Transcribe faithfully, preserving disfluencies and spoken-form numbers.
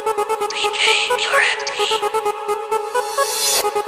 D J Pure M T.